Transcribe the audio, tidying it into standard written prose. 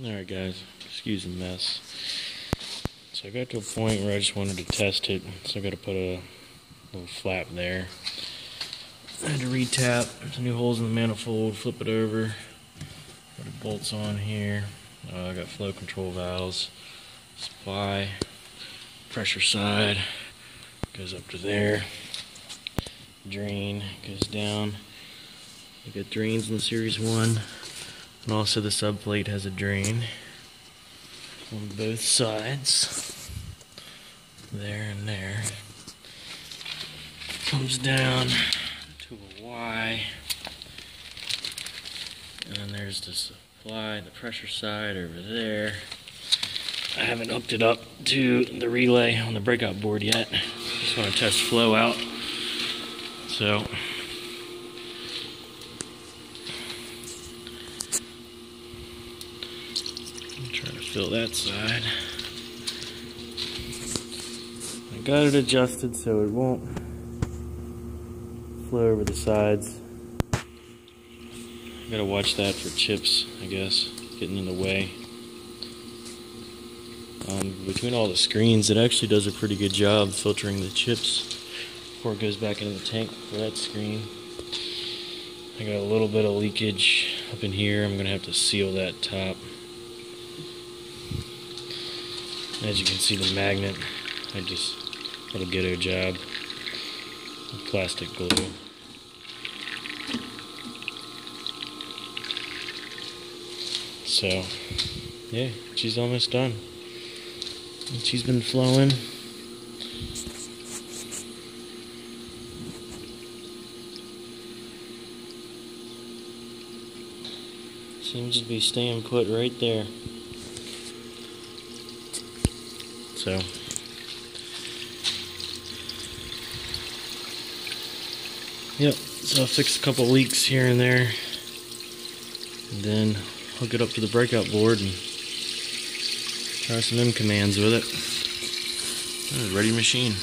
Alright guys, excuse the mess. So I got to a point where I just wanted to test it, so I got to put a little flap there. I had to re-tap some new holes in the manifold, flip it over, put the bolts on here. I got flow control valves, supply, pressure side, goes up to there, drain goes down. I got drains in the Series 1. And also the subplate has a drain on both sides, there and there. Comes down to a Y, and then there's the supply, the pressure side over there. I haven't hooked it up to the relay on the breakout board yet. Just want to test flow out. So. Fill that side. I got it adjusted so it won't flow over the sides. I gotta watch that for chips, I guess, getting in the way. Between all the screens, it actually does a pretty good job filtering the chips before it goes back into the tank for that screen. I got a little bit of leakage up in here. I'm gonna have to seal that top. As you can see, the magnet, I just, little ghetto job, plastic glue. So, yeah, she's almost done. And she's been flowing. Seems to be staying put right there. So, yep, so I'll fix a couple leaks here and there, and then hook it up to the breakout board and try some M commands with it. Ready machine.